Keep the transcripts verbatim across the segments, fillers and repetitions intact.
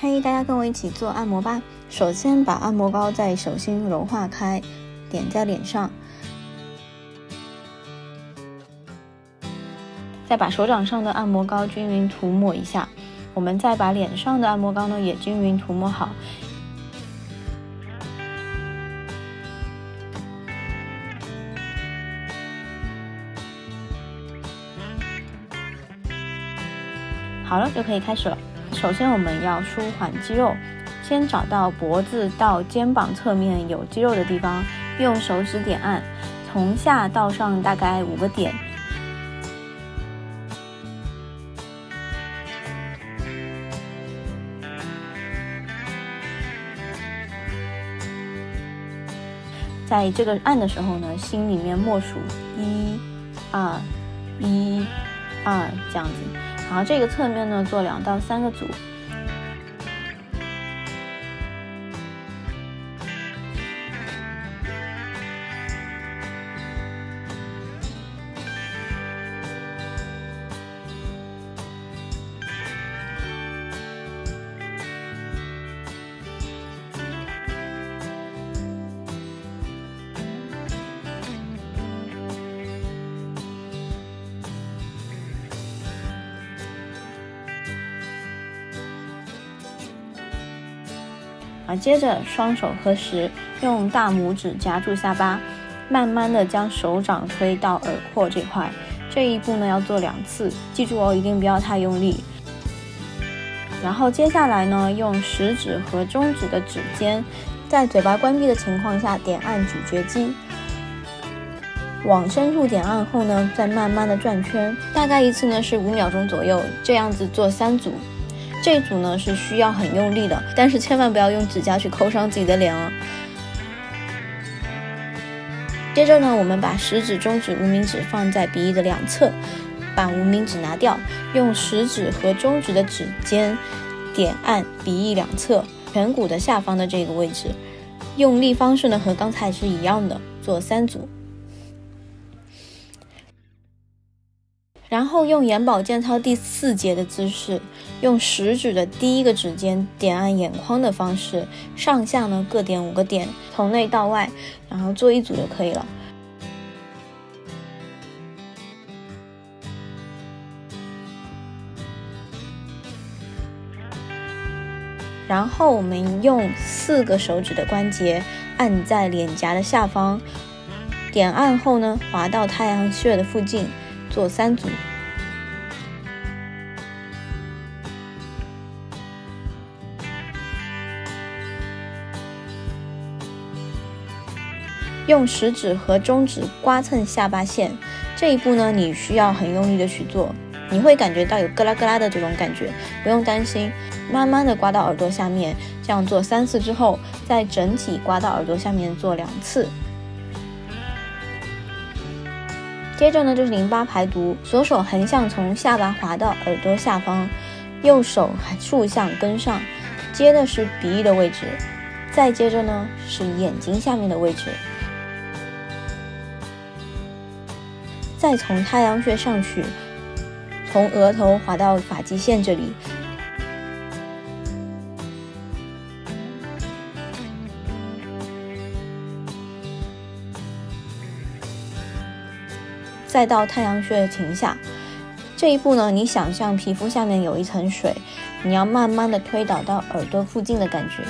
嘿，大家跟我一起做按摩吧。首先把按摩膏在手心揉化开，点在脸上，再把手掌上的按摩膏均匀涂抹一下。我们再把脸上的按摩膏呢也均匀涂抹好。 好了，就可以开始了。首先，我们要舒缓肌肉，先找到脖子到肩膀侧面有肌肉的地方，用手指点按，从下到上大概五个点。在这个按的时候呢，心里面默数一、二、一、二这样子。 然后这个侧面呢，做两到三个组。啊，接着双手合十，用大拇指夹住下巴，慢慢的将手掌推到耳廓这块。这一步呢要做两次，记住哦，一定不要太用力。然后接下来呢，用食指和中指的指尖，在嘴巴关闭的情况下点按咀嚼肌，往深处点按后呢，再慢慢的转圈，大概一次呢是五秒钟左右，这样子做三组。 这组呢是需要很用力的，但是千万不要用指甲去抠伤自己的脸哦。接着呢，我们把食指、中指、无名指放在鼻翼的两侧，把无名指拿掉，用食指和中指的指尖点按鼻翼两侧颧骨的下方的这个位置，用力方式呢和刚才是一样的，做三组。 然后用眼保健操第四节的姿势，用食指的第一个指尖点按眼眶的方式，上下呢各点五个点，从内到外，然后做一组就可以了。然后我们用四个手指的关节按在脸颊的下方，点按后呢，滑到太阳穴的附近。 做三组，用食指和中指刮蹭下巴线。这一步呢，你需要很用力的去做，你会感觉到有咯啦咯啦的这种感觉，不用担心，慢慢的刮到耳朵下面。这样做三次之后，再整体刮到耳朵下面做两次。 接着呢就是淋巴排毒，左手横向从下巴滑到耳朵下方，右手竖向跟上，接的是鼻翼的位置，再接着呢是眼睛下面的位置，再从太阳穴上去，从额头滑到发际线这里。 再到太阳穴停下，这一步呢，你想象皮肤下面有一层水，你要慢慢的推导到耳朵附近的感觉。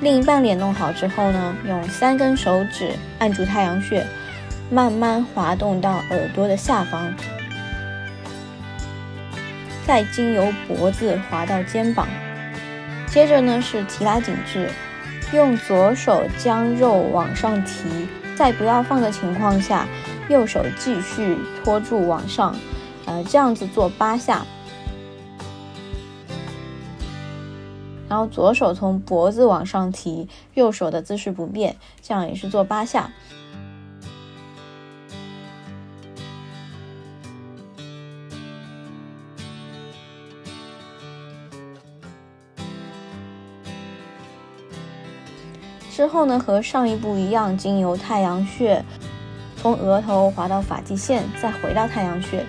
另一半脸弄好之后呢，用三根手指按住太阳穴。 慢慢滑动到耳朵的下方，再经由脖子滑到肩膀。接着呢是提拉紧致，用左手将肉往上提，在不要放的情况下，右手继续托住往上，呃，这样子做八下。然后左手从脖子往上提，右手的姿势不变，这样也是做八下。之后呢，和上一步一样，经由太阳穴，从额头滑到发际线，再回到太阳穴。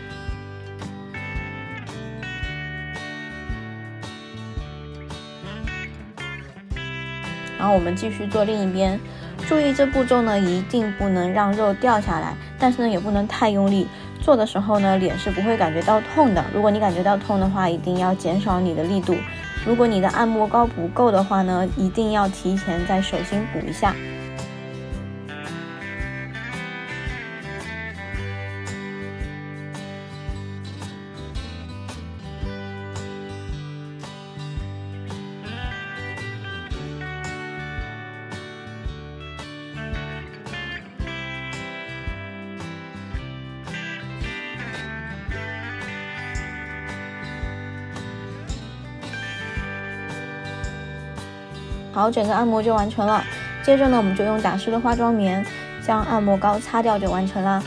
然后我们继续做另一边。注意这步骤呢，一定不能让肉掉下来，但是呢，也不能太用力。做的时候呢，脸是不会感觉到痛的。如果你感觉到痛的话，一定要减少你的力度。如果你的按摩膏不够的话呢，一定要提前在手心补一下。好，整个按摩就完成了。接着呢，我们就用打湿的化妆棉将按摩膏擦掉就完成了。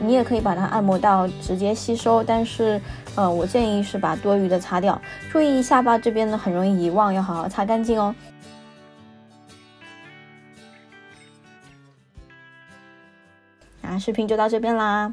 你也可以把它按摩到直接吸收，但是呃，我建议是把多余的擦掉。注意下巴这边呢，很容易遗忘，要好好擦干净哦。那视频就到这边啦。